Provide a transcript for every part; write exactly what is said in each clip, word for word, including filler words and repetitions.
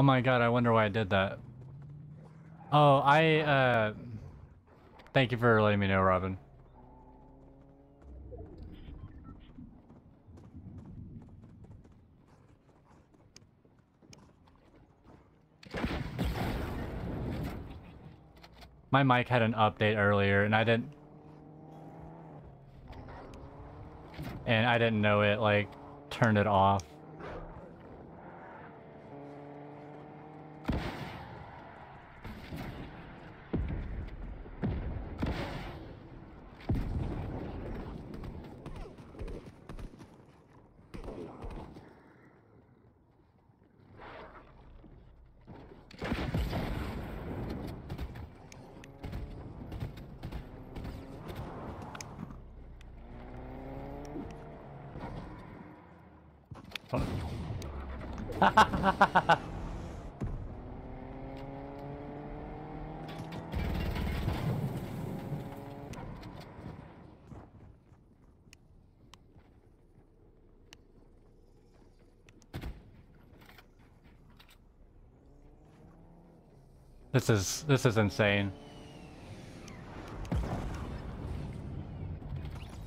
Oh my god, I wonder why I did that. Oh, I, uh... thank you for letting me know, Robin. My mic had an update earlier, and I didn't... And I didn't know it, like, turned it off. This is, this is insane.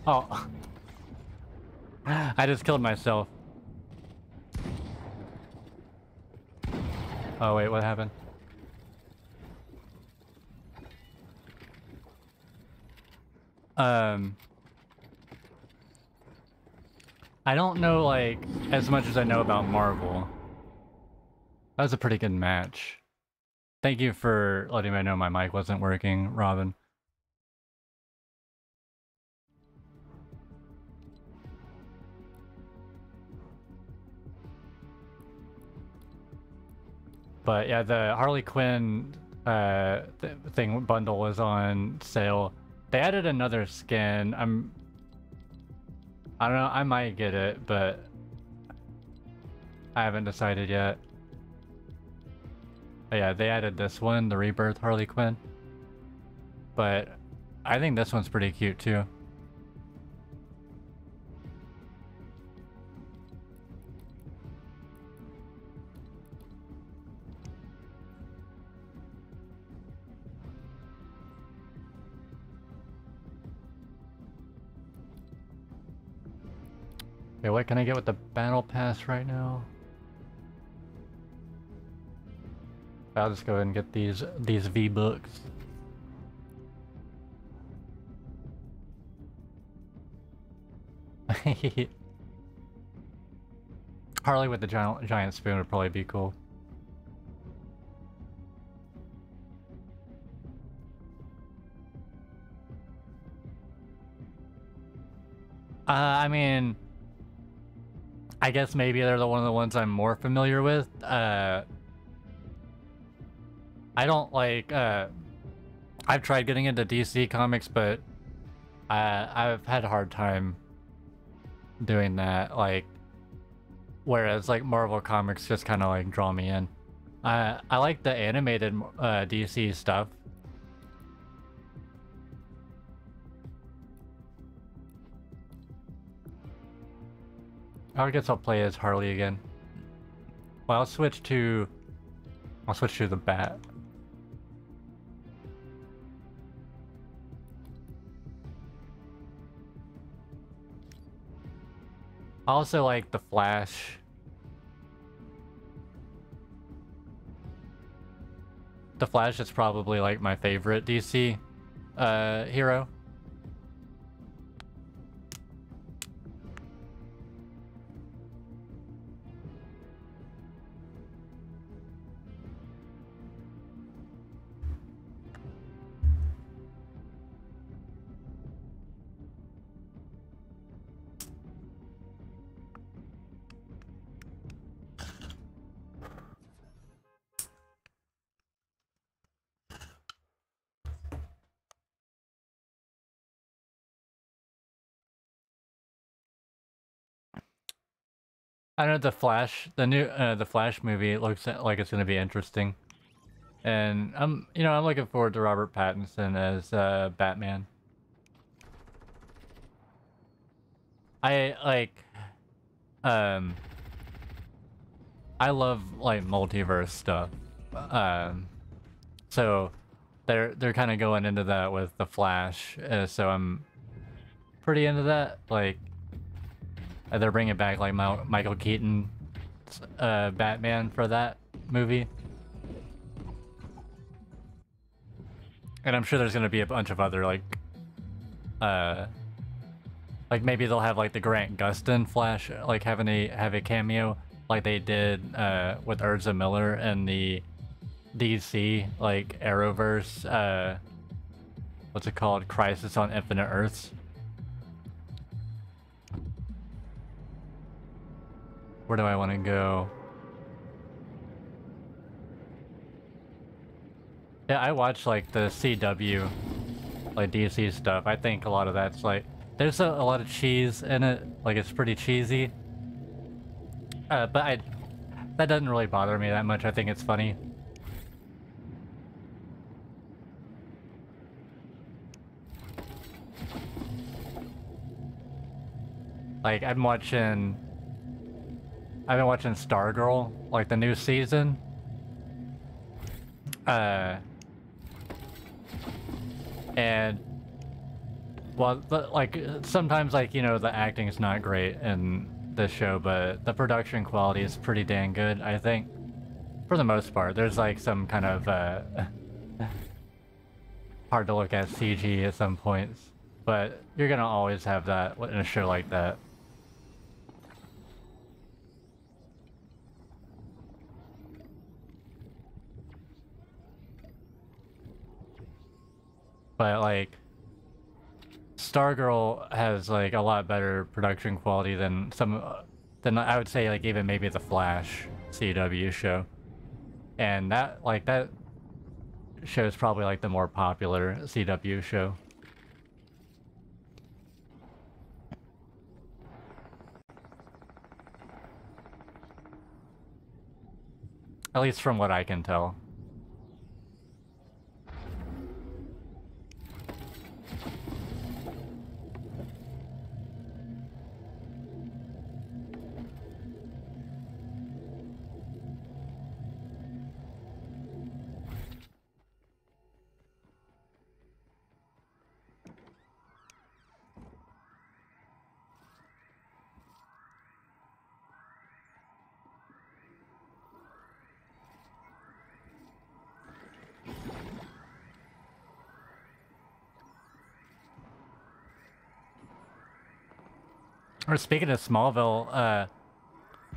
Oh. I just killed myself. Oh wait, what happened? Um... I don't know, like, as much as I know about Marvel. That was a pretty good match. Thank you for letting me know my mic wasn't working, Robin. But yeah, the Harley Quinn uh, th thing bundle was on sale. They added another skin. I'm, I don't know, I might get it, but I haven't decided yet. But yeah, they added this one, the Rebirth Harley Quinn. But I think this one's pretty cute too. Wait, what can I get with the battle pass right now? I'll just go ahead and get these these V-Bucks. Harley with the giant giant spoon would probably be cool. Uh, I mean. I guess maybe they're the one of the ones I'm more familiar with. Uh, I don't like. Uh, I've tried getting into D C comics, but uh, I've had a hard time doing that. Like, whereas like Marvel comics just kind of like draw me in. Uh, I like the animated uh, D C stuff. I guess I'll play as Harley again. Well, I'll switch to... I'll switch to the bat. I also like the Flash. The Flash is probably like my favorite D C uh, hero. I know the Flash, the new, uh, the Flash movie, it looks like it's going to be interesting. And I'm, you know, I'm looking forward to Robert Pattinson as, uh, Batman. I, like, um, I love like multiverse stuff. Um, so they're they're kind of going into that with the Flash. Uh, so I'm pretty into that. Like they're bringing back like my, Michael Keaton uh, Batman for that movie. And I'm sure there's going to be a bunch of other, like, uh, like maybe they'll have, like, the Grant Gustin Flash, like, having a, have a cameo, like they did, uh, with Ezra Miller and the D C, like, Arrowverse, uh, what's it called? Crisis on Infinite Earths. Where do I want to go? Yeah, I watch like the C W, like D C stuff. I think a lot of that's like, there's a, a lot of cheese in it. Like it's pretty cheesy. Uh, but I, that doesn't really bother me that much. I think it's funny. Like I'm watching, I've been watching Stargirl, like the new season. Uh, And, well, the, like, sometimes, like, you know, the acting is not great in this show, but the production quality is pretty dang good, I think. For the most part. There's, like, some kind of, uh, hard to look at C G at some points. But you're gonna always have that in a show like that. But, like, Stargirl has, like, a lot better production quality than some, than I would say, like, even maybe the Flash C W show. And that, like, that show is probably, like, the more popular C W show. At least from what I can tell. Or speaking of Smallville, uh,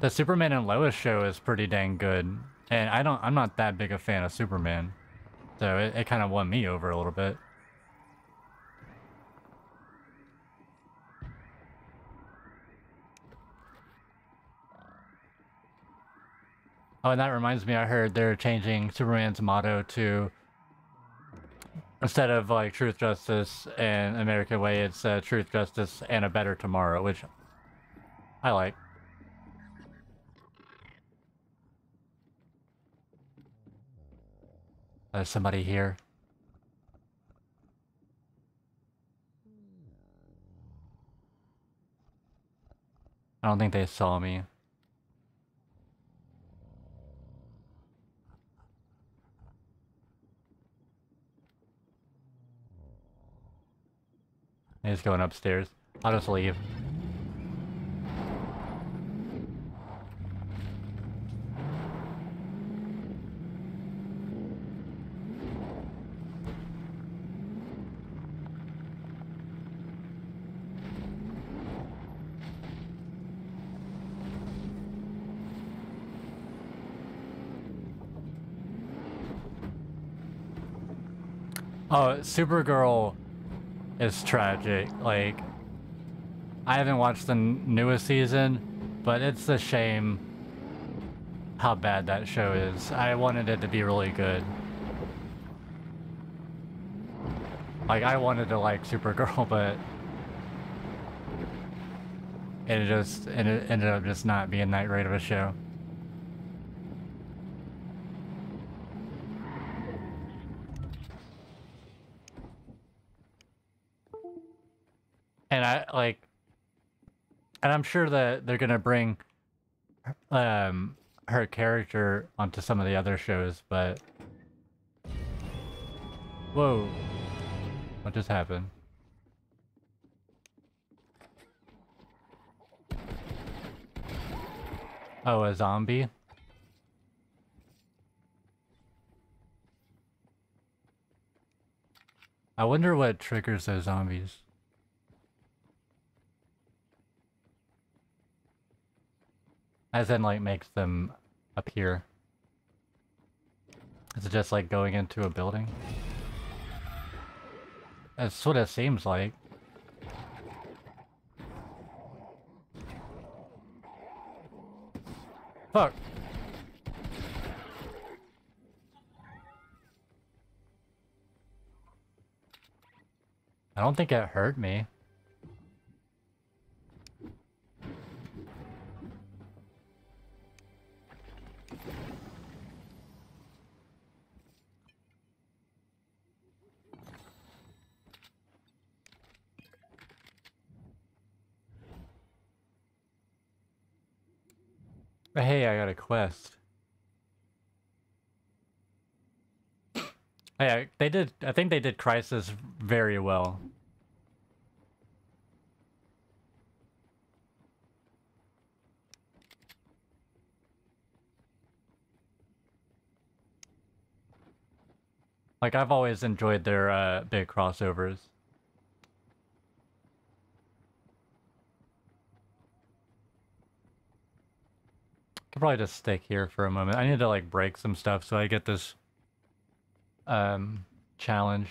the Superman and Lois show is pretty dang good, and I don't, I'm not that big a fan of Superman, so it, it kind of won me over a little bit. Oh, and that reminds me, I heard they're changing Superman's motto to, instead of like truth, justice, and American way, it's uh, truth, justice, and a better tomorrow, which I like. There's somebody here. I don't think they saw me. He's going upstairs. I'll just leave. Oh, Supergirl. It's tragic. Like, I haven't watched the newest season, but it's a shame how bad that show is. I wanted it to be really good. Like, I wanted to like Supergirl, but it just it ended up just not being that great of a show. And I like, and I'm sure that they're gonna bring, um, her character onto some of the other shows, but... Whoa. What just happened? Oh, a zombie? I wonder what triggers those zombies. As in, like, makes them appear. Is it just like going into a building? That's what it seems like. Fuck! I don't think it hurt me. Hey, I got a quest. Yeah, they did. I think they did Crisis very well. Like, I've always enjoyed their uh, big crossovers. I'll probably just stick here for a moment. I need to like break some stuff so I get this um challenge.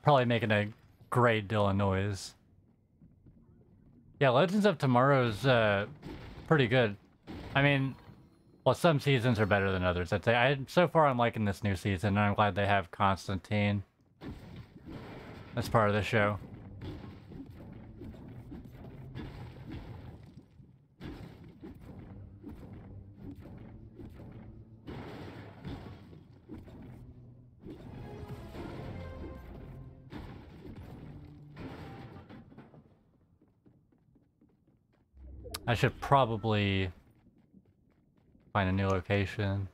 Probably making a great deal of noise. Yeah, Legends of Tomorrow's uh, pretty good. I mean, well, some seasons are better than others, I'd say. I, so far, I'm liking this new season, and I'm glad they have Constantine as part of the show. I should probably find a new location.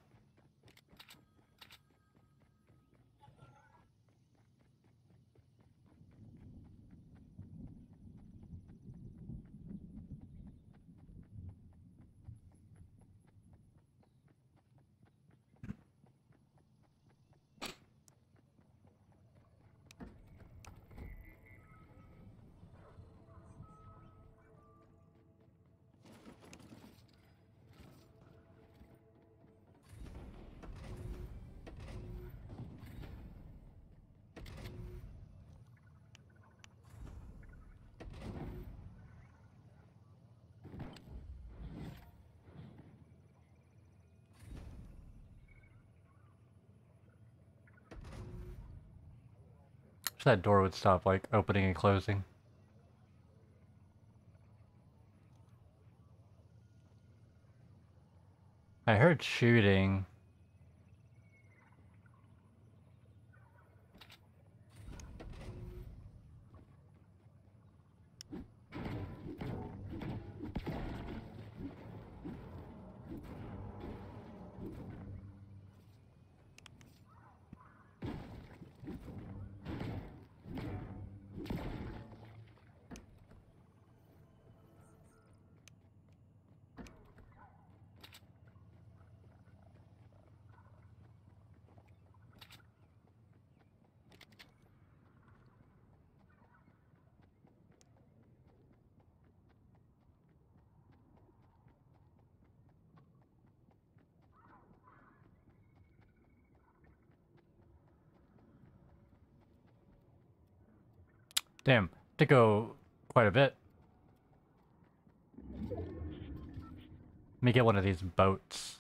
That door would stop like opening and closing. I heard shooting. Damn, to go quite a bit. Let me get one of these boats.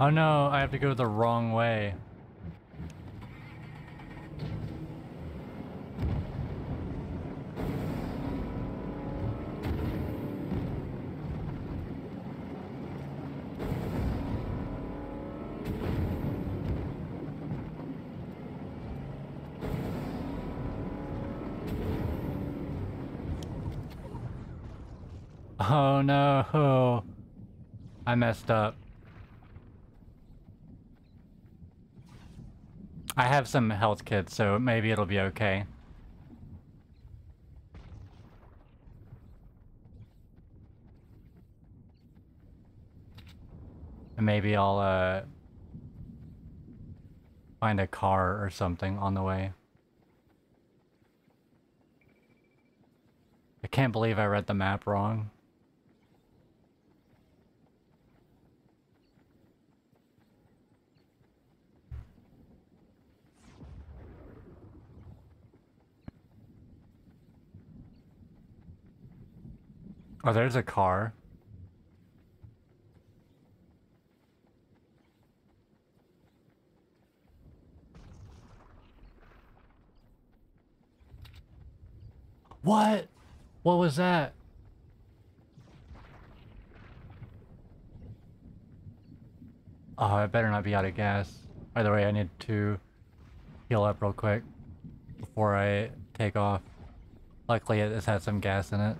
Oh no, I have to go the wrong way. Oh no, I messed up. I have some health kits, so maybe it'll be okay. And maybe I'll uh, find a car or something on the way. I can't believe I read the map wrong. Oh, there's a car. What? What was that? Oh, I better not be out of gas. By the way, I need to heal up real quick before I take off. Luckily, it's had some gas in it.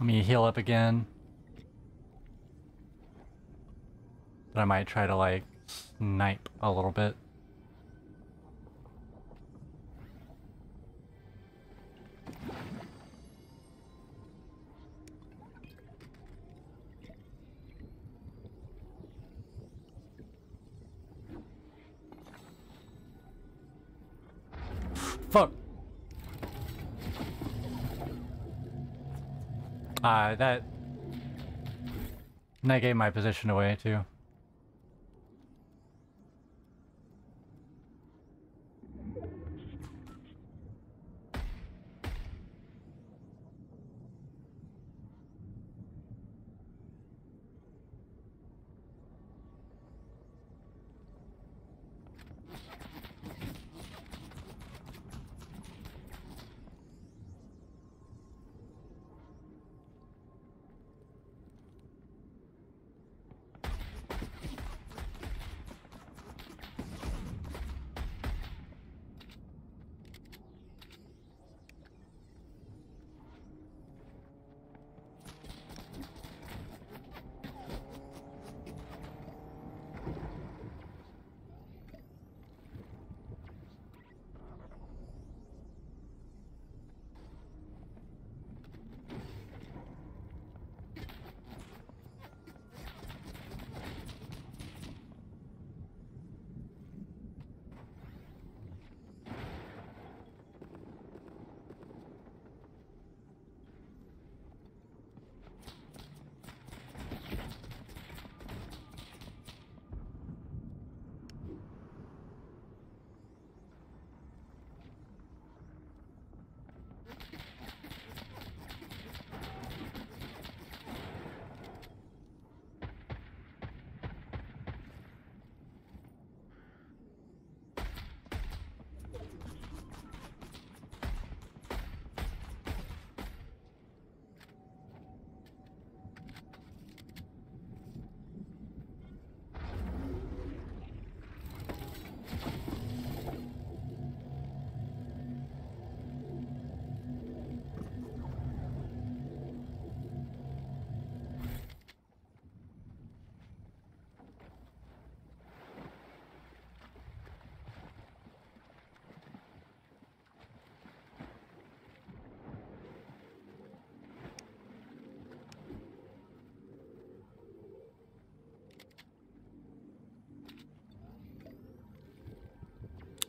Let me heal up again. But I might try to like snipe a little bit. Fuck. Uh, that... And I gave my position away, too.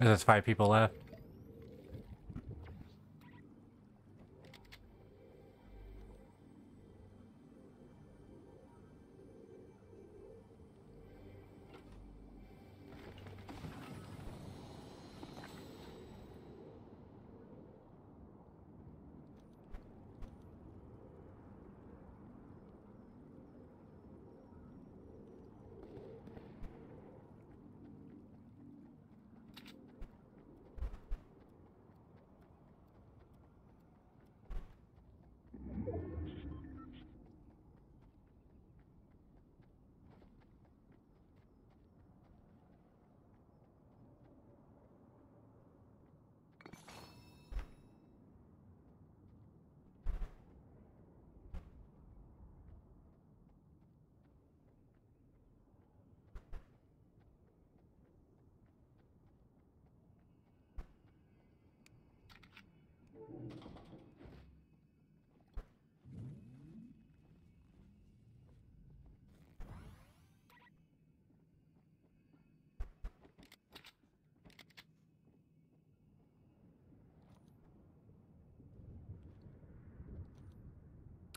And there's five people left.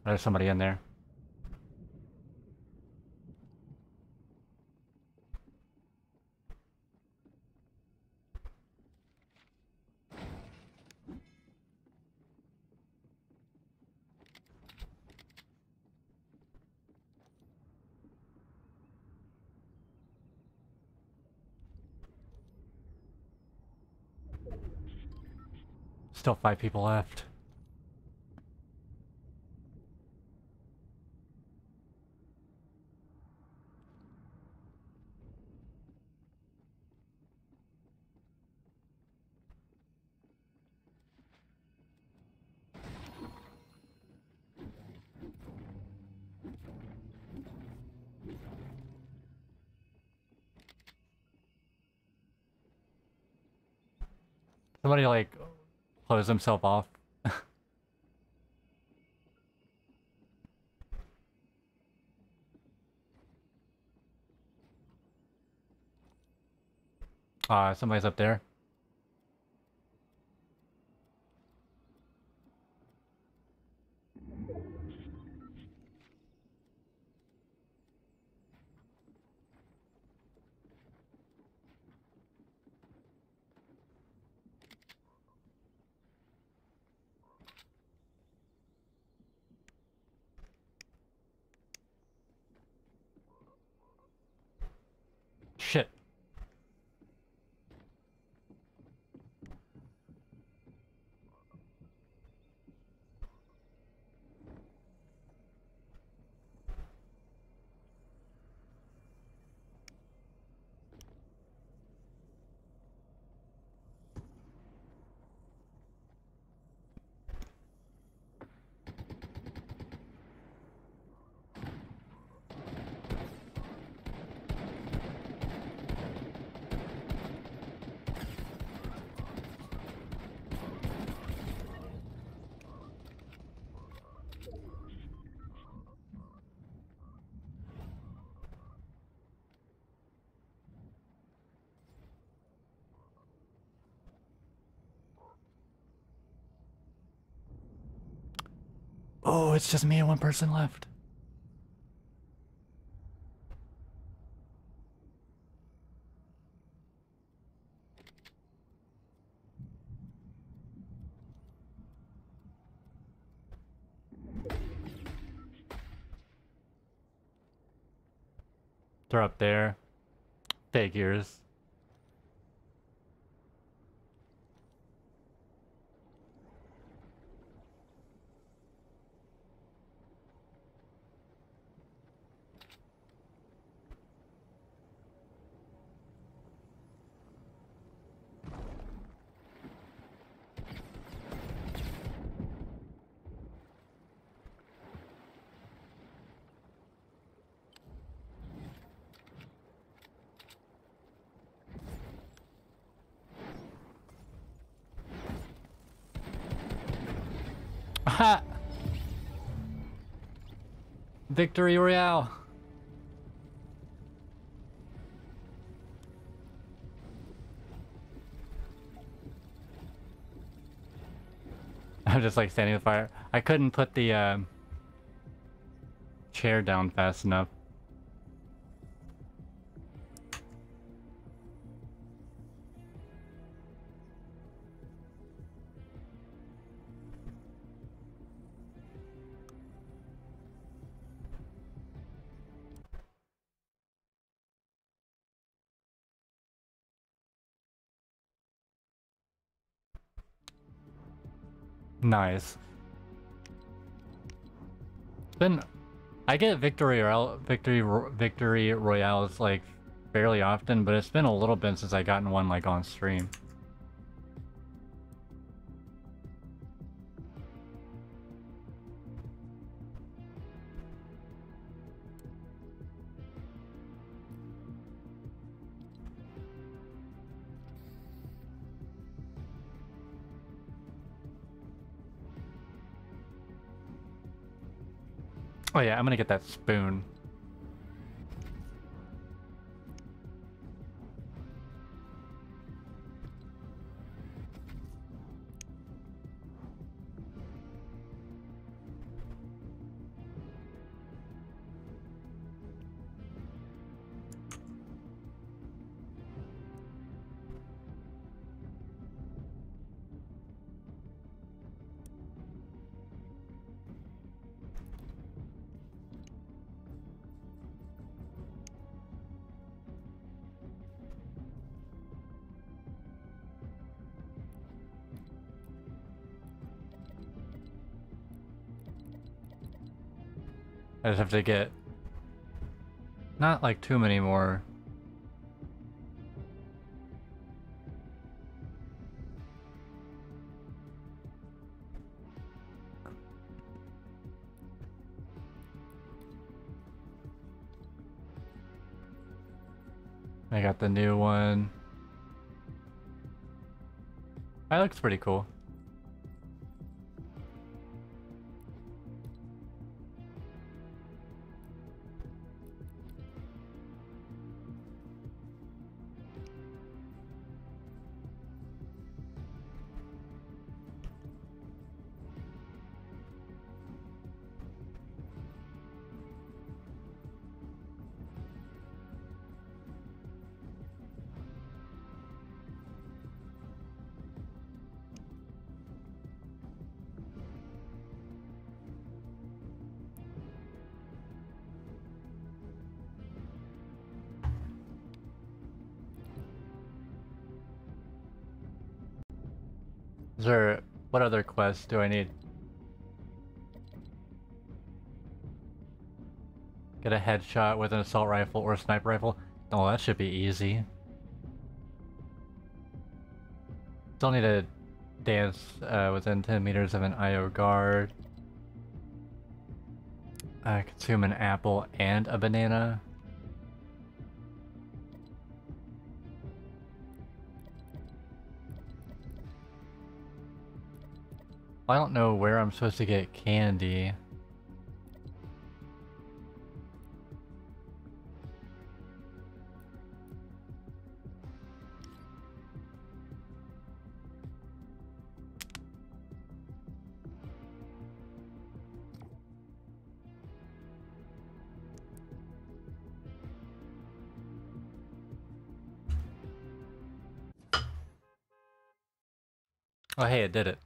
There's somebody in there. Still five people left. Somebody, like, close himself off. Ah, uh, somebody's up there. Oh, it's just me and one person left. They're up there. Figures. Ha! Victory Royale! I'm just like standing with fire. I couldn't put the uh, chair down fast enough. Nice. Then I get victory royale, victory victory royales like fairly often, but it's been a little bit since I gotten one like on stream. Oh yeah, I'm gonna get that spoon. I just have to get not like too many more. I got the new one. That looks pretty cool. Or what other quests do I need? Get a headshot with an assault rifle or a sniper rifle. Oh, that should be easy. Still need to dance uh, within ten meters of an I O guard. Uh, consume an apple and a banana. I don't know where I'm supposed to get candy. Oh, hey, it did it.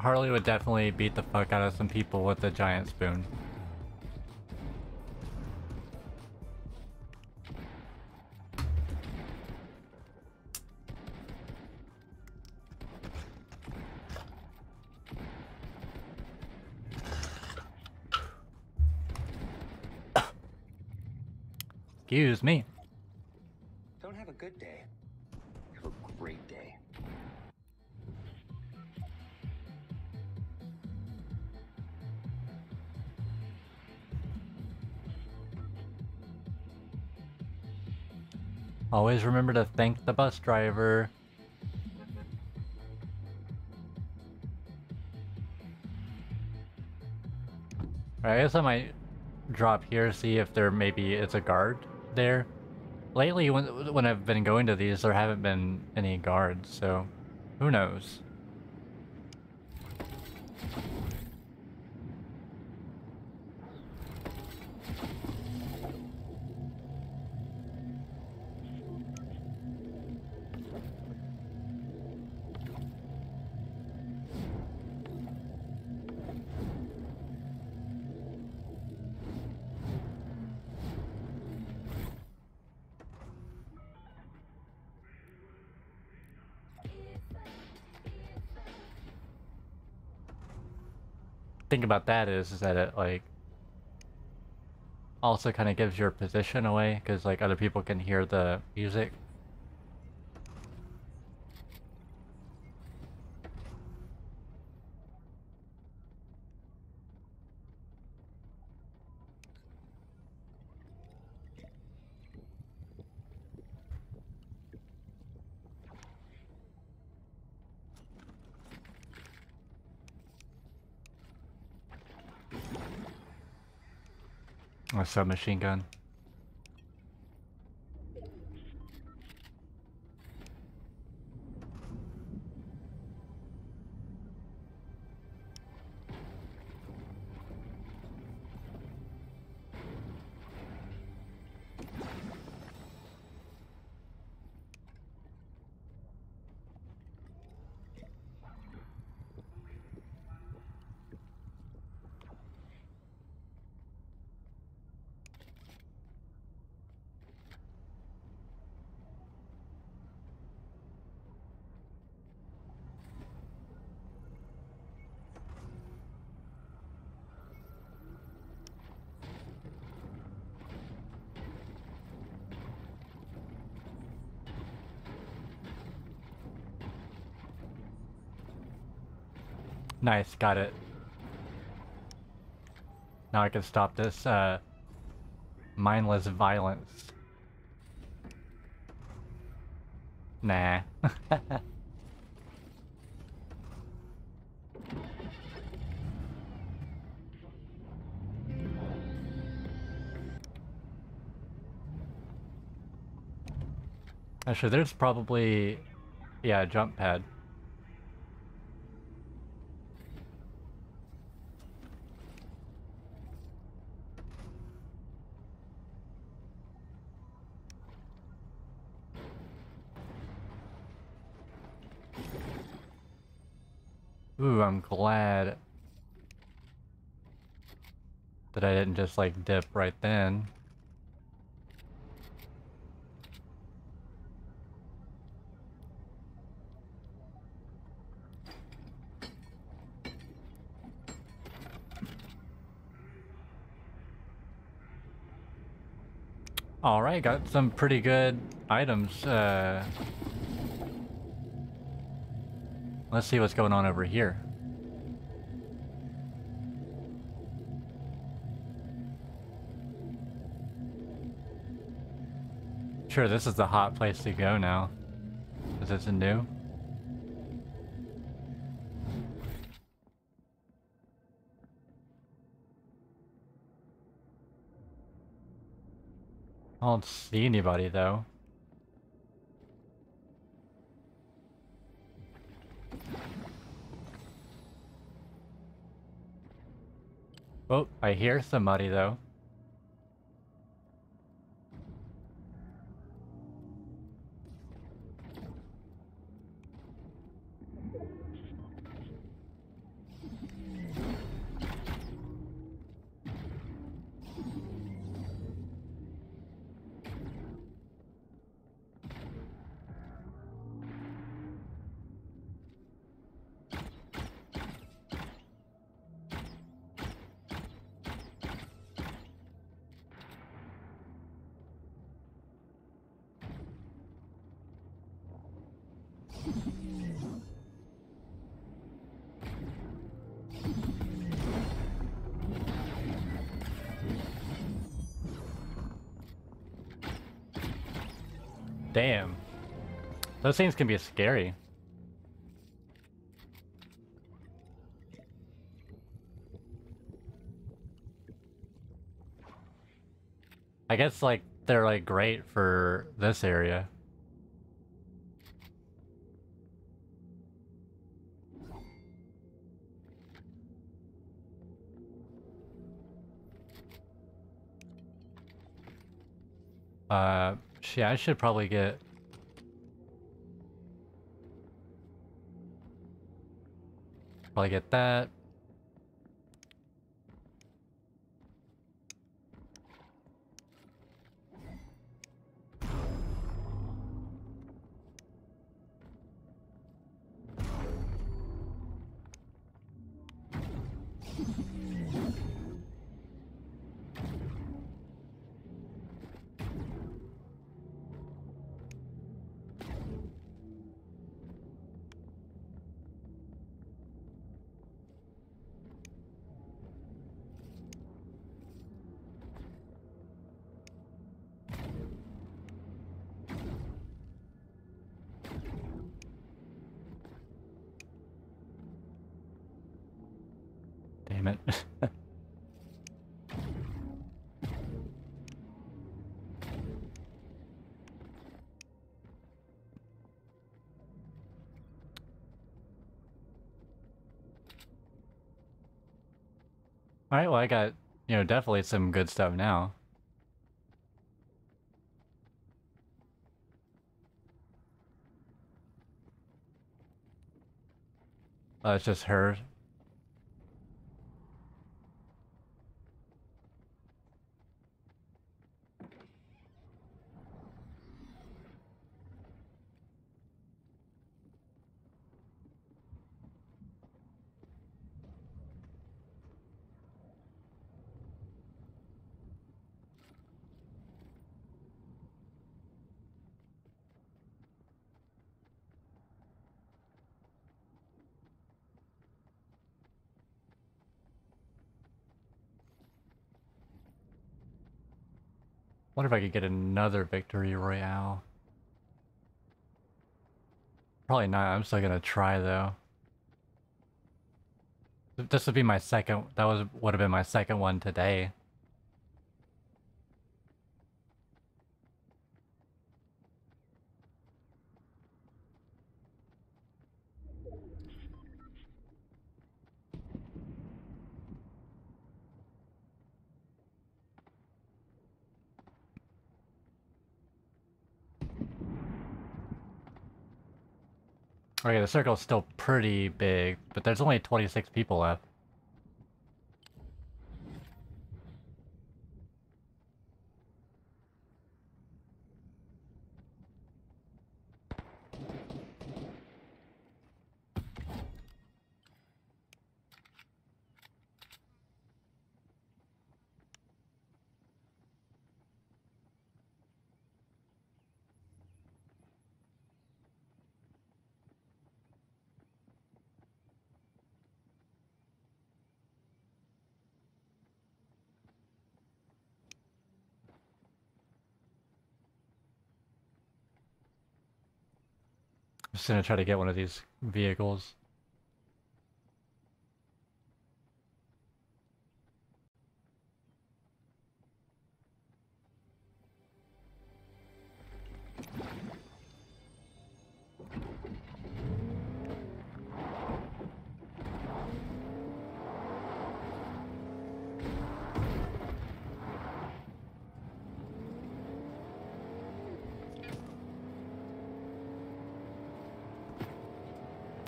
Harley would definitely beat the fuck out of some people with a giant spoon. Excuse me. Don't have a good day. Have a great day. Always remember to thank the bus driver. Alright, I guess I might drop here, see if there maybe it's a guard there. Lately, when, when I've been going to these, there haven't been any guards, so who knows? Thing about that is, is that it like also kind of gives your position away, because like other people can hear the music. A submachine gun. Nice, got it. Now I can stop this uh, mindless violence. Nah. Actually, there's probably, yeah, a jump pad. Ooh, I'm glad that I didn't just like dip right then. All right, got some pretty good items. Uh... Let's see what's going on over here. Sure, this is the hot place to go now. Is this new? I don't see anybody though. Oh, I hear somebody though. Damn. Those things can be scary. I guess, like, they're, like, great for this area. Uh, shit, I should probably get... Probably get that. Alright, well I got, you know, definitely some good stuff now. Oh, it's just her. I wonder if I could get another victory royale. Probably not. I'm still gonna try though. This would be my second. That was would have been my second one today. Okay, the circle's still pretty big, but there's only twenty-six people left. I'm just gonna try to get one of these vehicles.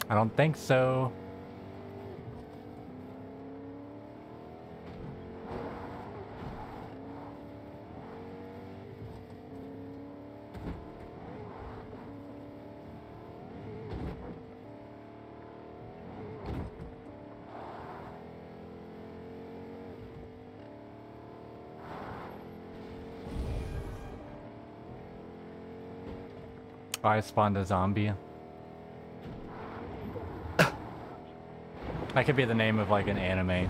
I don't think so. I spawned a zombie. That could be the name of, like, an anime.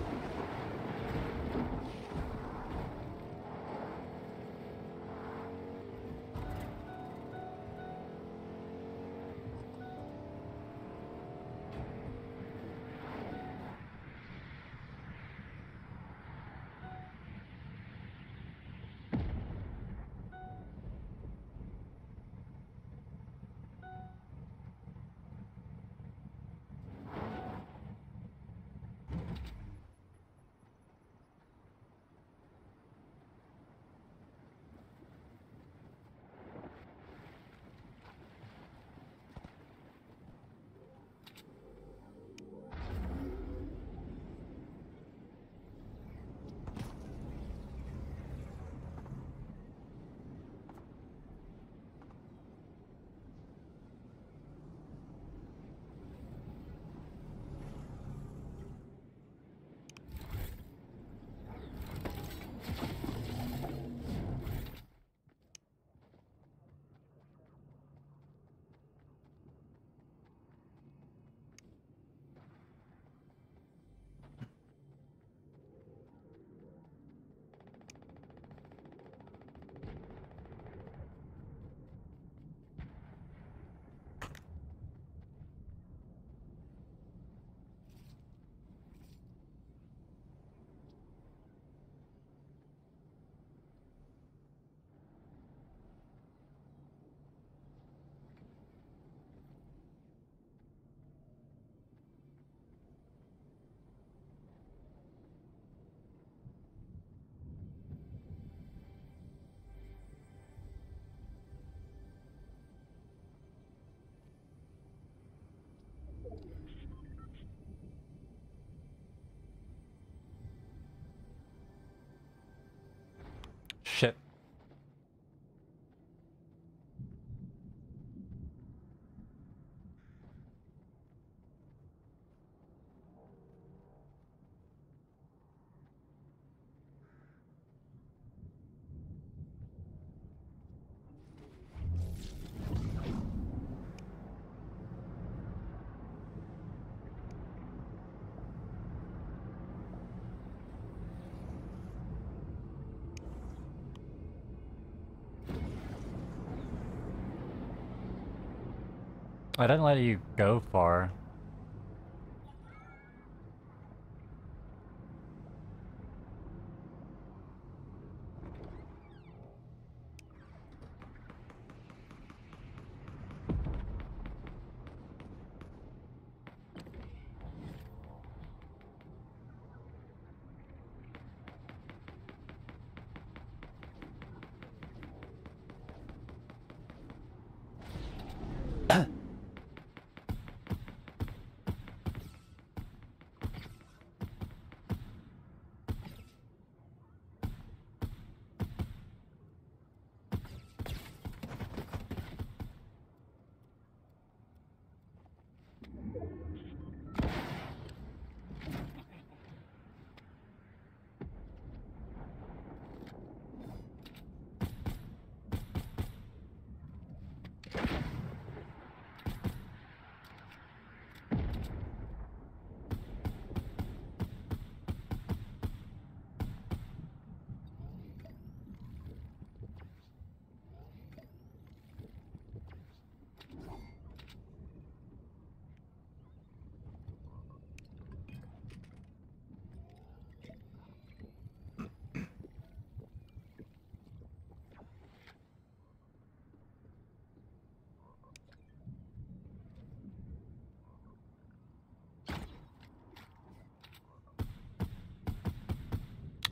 I didn't let you go far.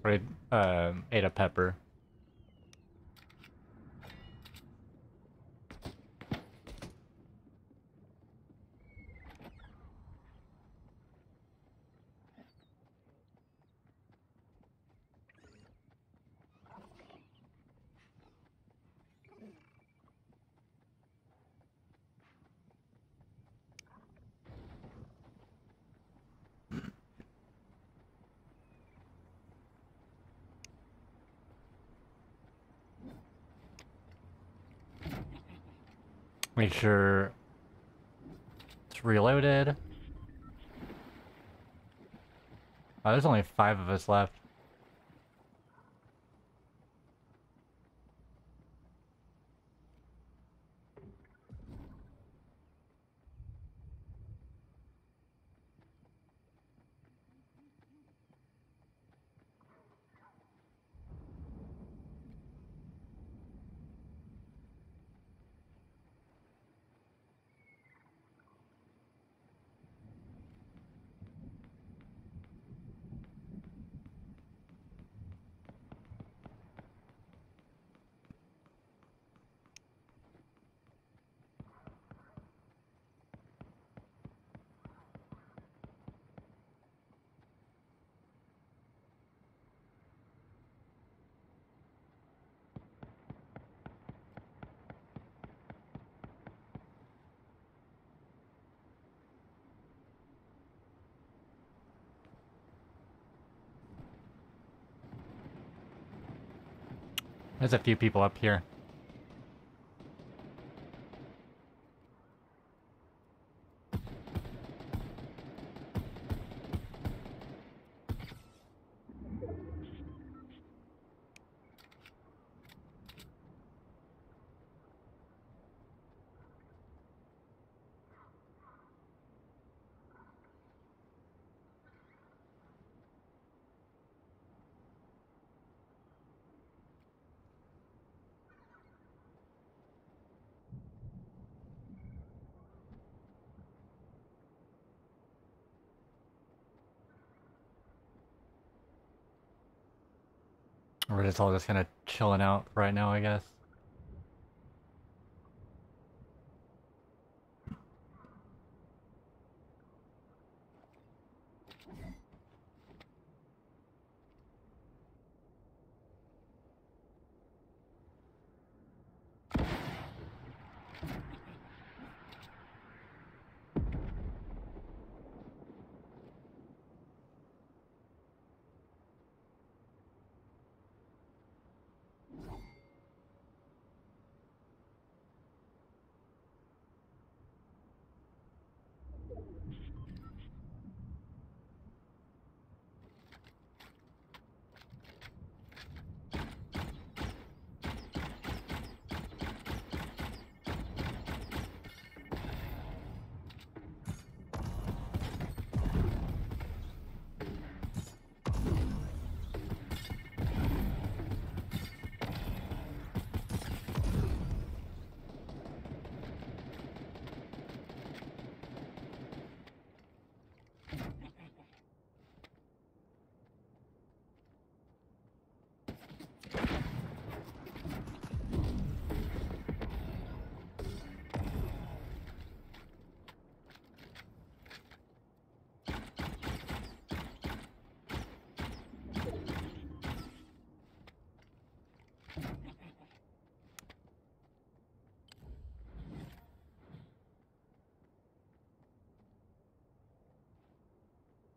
I uh, ate a pepper. Make sure it's reloaded. Oh, there's only five of us left. There's a few people up here. We're just all just kind of chilling out right now, I guess.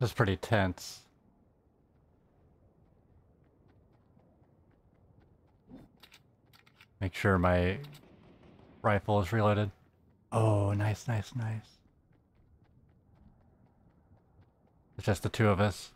That's pretty tense. Make sure my rifle is reloaded. Oh, nice, nice, nice. It's just the two of us.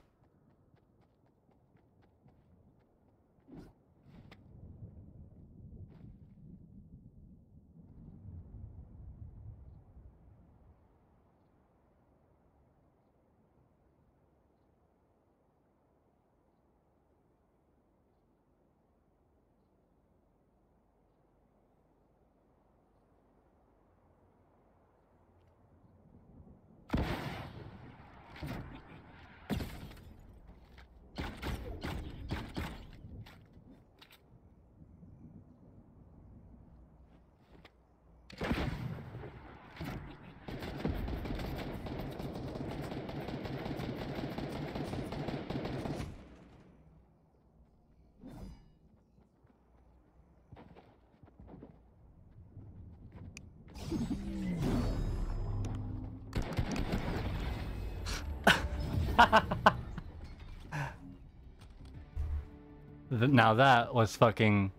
Now that was fucking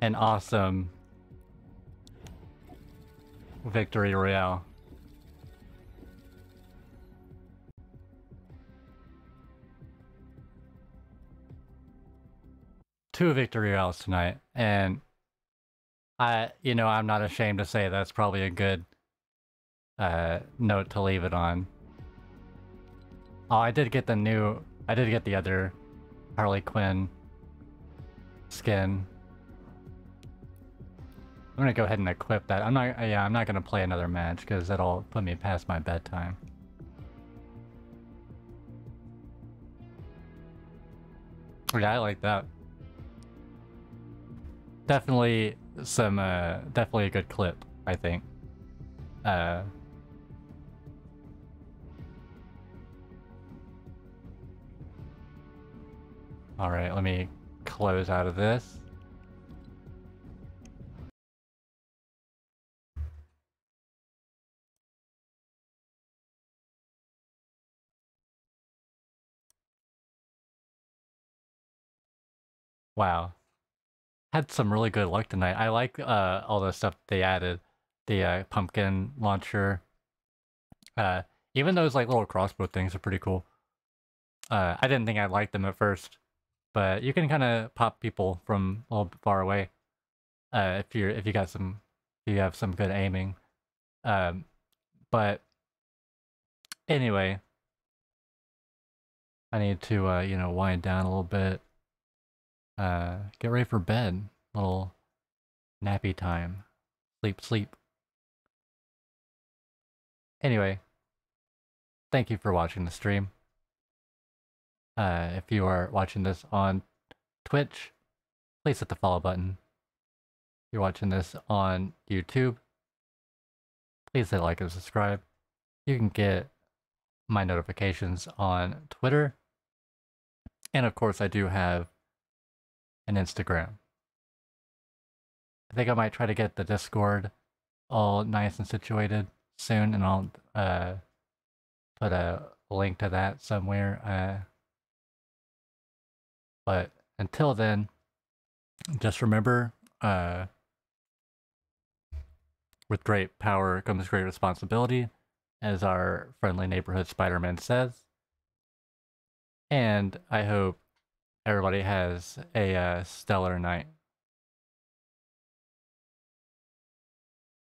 an awesome victory royale. Two victory royales tonight, and I, you know, I'm not ashamed to say that's probably a good uh, note to leave it on. Oh, I did get the new, I did get the other Harley Quinn skin. I'm gonna go ahead and equip that. I'm not, yeah, I'm not gonna play another match because that'll put me past my bedtime. Yeah, I like that. Definitely some, uh, definitely a good clip, I think. Uh, all right, let me close out of this. Wow. Had some really good luck tonight. I like uh, all the stuff they added. The uh, pumpkin launcher. Uh, even those like little crossbow things are pretty cool. Uh, I didn't think I liked them at first, but you can kind of pop people from a little bit far away uh, if you're if you got some if you have some good aiming. Um, but anyway, I need to uh, you know wind down a little bit, uh, get ready for bed, little nappy time, sleep sleep. Anyway, thank you for watching the stream. Uh, if you are watching this on Twitch, please hit the follow button. If you're watching this on YouTube, please hit like and subscribe. You can get my notifications on Twitter. And of course, I do have an Instagram. I think I might try to get the Discord all nice and situated soon, and I'll uh, put a link to that somewhere. Uh, But until then, just remember, uh, with great power comes great responsibility, as our friendly neighborhood Spider-Man says. And I hope everybody has a uh, stellar night.